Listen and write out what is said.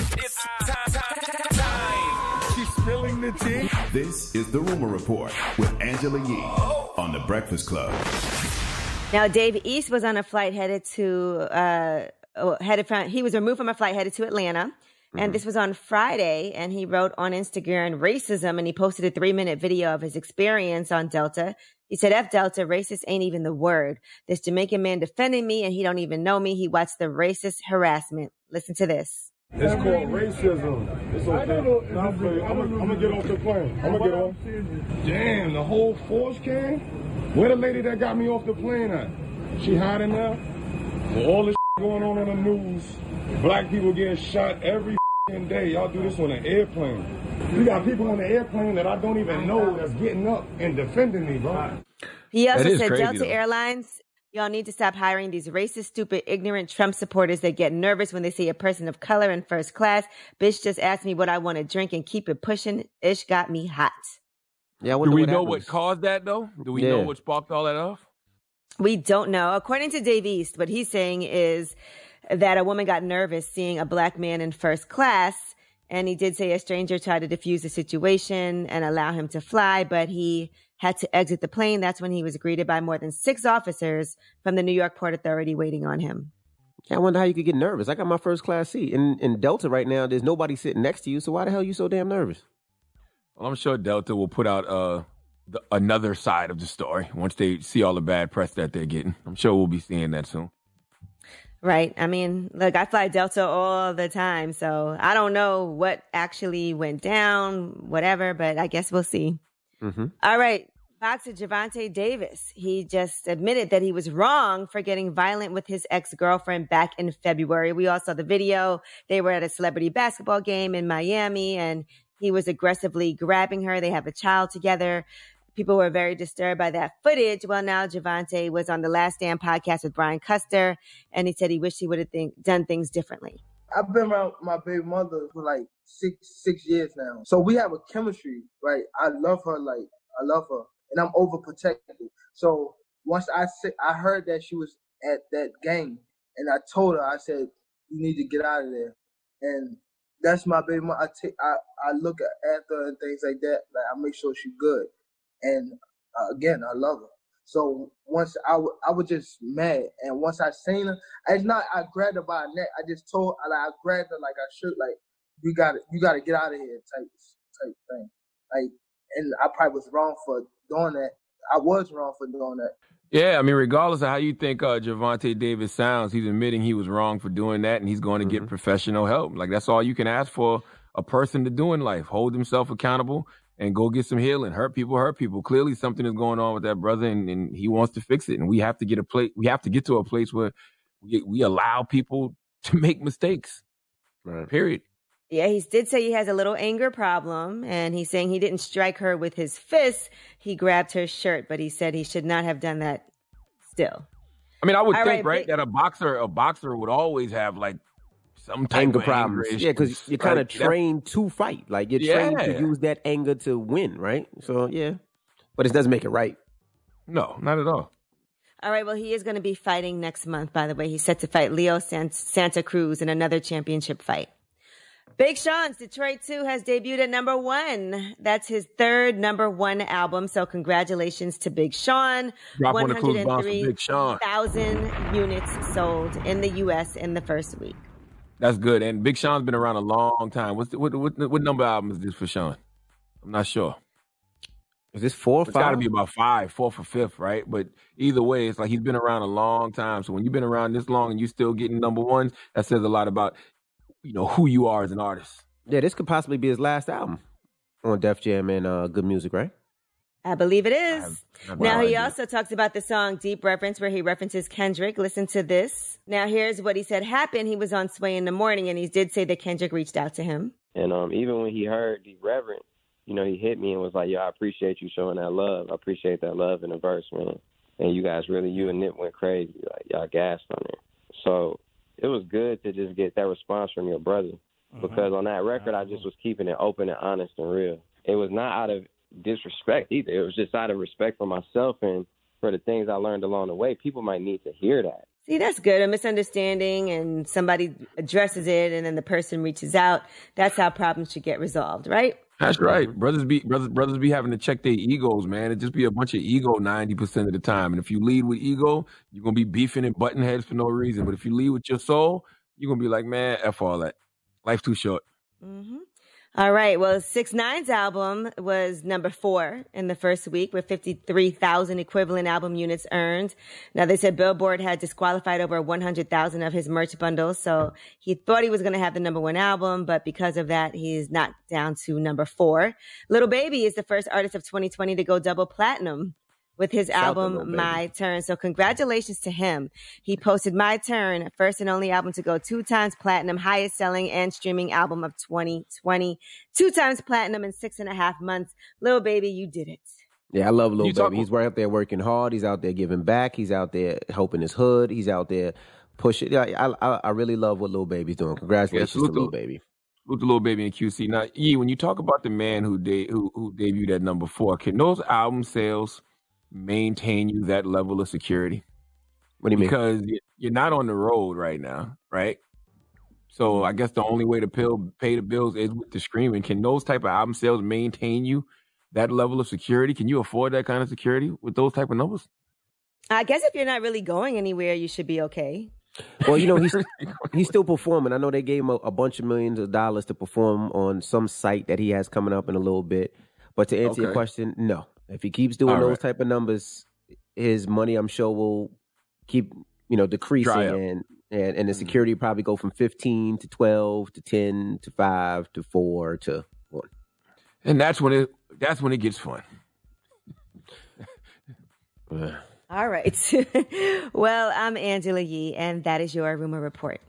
It's time. She's spilling the tea. This is The Rumor Report with Angela Yee on The Breakfast Club. Now, Dave East was on a flight headed to, he was removed from a flight headed to Atlanta. And this was on Friday, and he wrote on Instagram, racism, and he posted a 3-minute video of his experience on Delta. He said, F Delta, racist ain't even the word. This Jamaican man defending me, and he don't even know me. He watched the racist harassment. Listen to this. It's called racism. It's okay. I'm going to get off the plane. I'm going to get off. Damn, the whole force came? Where the lady that got me off the plane at? She hiding now? With all this going on the news, black people getting shot every day. Y'all do this on an airplane. We got people on the airplane that I don't even know that's getting up and defending me, bro. He also said, Delta Airlines, y'all need to stop hiring these racist, stupid, ignorant Trump supporters that get nervous when they see a person of color in first class. Bitch just asked me what I want to drink and keep it pushing. Ish got me hot. Yeah, do we know what caused that, though? Do we know what sparked all that off? We don't know. According to Dave East, what he's saying is that a woman got nervous seeing a black man in first class. And he did say a stranger tried to defuse the situation and allow him to fly, but he had to exit the plane. That's when he was greeted by more than 6 officers from the New York Port Authority waiting on him. I wonder how you could get nervous. I got my first class seat. In Delta right now, there's nobody sitting next to you. So why the hell are you so damn nervous? Well, I'm sure Delta will put out another side of the story once they see all the bad press that they're getting. I'm sure we'll be seeing that soon. Right. I mean, look, I fly Delta all the time, so I don't know what actually went down, whatever, but I guess we'll see. All right. Boxer Gervonta Davis. He just admitted that he was wrong for getting violent with his ex-girlfriend back in February. We all saw the video. They were at a celebrity basketball game in Miami, and he was aggressively grabbing her. They have a child together. People were very disturbed by that footage. Well, now Gervonta was on the Last Damn podcast with Brian Custer, and he said he wished he would have done things differently. I've been around my baby mother for like six years now. So we have a chemistry, right? I love her, like, I love her, and I'm overprotective. So once I heard that she was at that game, and I told her, I said, you need to get out of there. And that's my baby mother. I look after her and things like that. Like, I make sure she's good. And again, I love her. So once I was just mad, and once I seen her, I grabbed her by her neck. I just told her, like, I grabbed her like I should, like, you gotta get out of here type thing. Like, and I probably was wrong for doing that. I was wrong for doing that. Yeah, I mean, regardless of how you think Gervonta Davis sounds, he's admitting he was wrong for doing that, and he's going to get professional help. Like, that's all you can ask for a person to do in life: hold himself accountable and go get some healing. Hurt people. Clearly something is going on with that brother, and he wants to fix it. And we have to get to a place where we allow people to make mistakes. Right. Period. Yeah, he did say he has a little anger problem, and he's saying he didn't strike her with his fist. He grabbed her shirt, but he said he should not have done that still. I mean, I would think that a boxer would always have, like, some type of problem. Yeah, because you're kind of trained to fight. Like, you're trained to use that anger to win, right? So, yeah. But it doesn't make it right. No, not at all. All right, well, he is going to be fighting next month, by the way. He's set to fight Leo Santa Cruz in another championship fight. Big Sean's Detroit 2 has debuted at #1. That's his third #1 album. So congratulations to Big Sean. 103,000 units sold in the U.S. in the first week. That's good. And Big Sean's been around a long time. What number album is this for Sean? I'm not sure. Is this 4 or 5? It's got to be about 4th or 5th, right? But either way, it's like he's been around a long time. So when you've been around this long and you're still getting #1s, that says a lot about, you know, who you are as an artist. Yeah, this could possibly be his last album on Def Jam and Good Music, right? I believe it is. Now, he also talks about the song Deep Reverence, where he references Kendrick. Listen to this. Now, here's what he said happened. He was on Sway in the Morning, and he did say that Kendrick reached out to him. And even when he heard Deep Reverence, you know, he hit me and was like, yo, I appreciate you showing that love. I appreciate that love in the verse, man. And you guys really, you and Nip went crazy. Like, y'all gassed on it. So it was good to just get that response from your brother. Because on that record, I just was keeping it open and honest and real. It was not out of disrespect either. It was just out of respect for myself and for the things I learned along the way. People might need to hear that. See, that's good. A misunderstanding and somebody addresses it and then the person reaches out. That's how problems should get resolved, right? That's right. Brothers be having to check their egos, man. It just be a bunch of ego 90% of the time. And if you lead with ego, you're going to be beefing and butting heads for no reason. But if you lead with your soul, you're going to be like, man, F all that. Life's too short. Mm-hmm. All right. Well, 6ix9ine's album was number 4 in the first week with 53,000 equivalent album units earned. Now, they said Billboard had disqualified over 100,000 of his merch bundles. So he thought he was going to have the number 1 album, but because of that, he's knocked down to number 4. Little Baby is the first artist of 2020 to go double platinum with his album, My Turn. So congratulations to him. He posted My Turn, first and only album to go 2 times platinum, highest selling and streaming album of 2020. 2 times platinum in 6.5 months. Little Baby, you did it. Yeah, I love Little Baby. He's right out there working hard. He's out there giving back. He's out there helping his hood. He's out there pushing. I really love what Little Baby's doing. Congratulations to Little Baby. With the Little Baby and QC. Now, Yee, when you talk about the man who debuted at number 4, can those album sales maintain you that level of security? What do you mean? Because you're not on the road right now, right? So I guess the only way to pay the bills is with the streaming. Can those type of album sales maintain you that level of security? Can you afford that kind of security with those type of numbers? I guess if you're not really going anywhere, you should be okay. Well, you know, he's still performing. I know they gave him a bunch of millions of dollars to perform on some site that he has coming up in a little bit. But to answer your question, no. If he keeps doing those type of numbers, his money, I'm sure, will keep, decreasing, and the security probably go from 15 to 12 to 10 to 5 to 4 to 1. And that's when it gets fun. All right. Well, I'm Angela Yee, and that is your Rumor Report.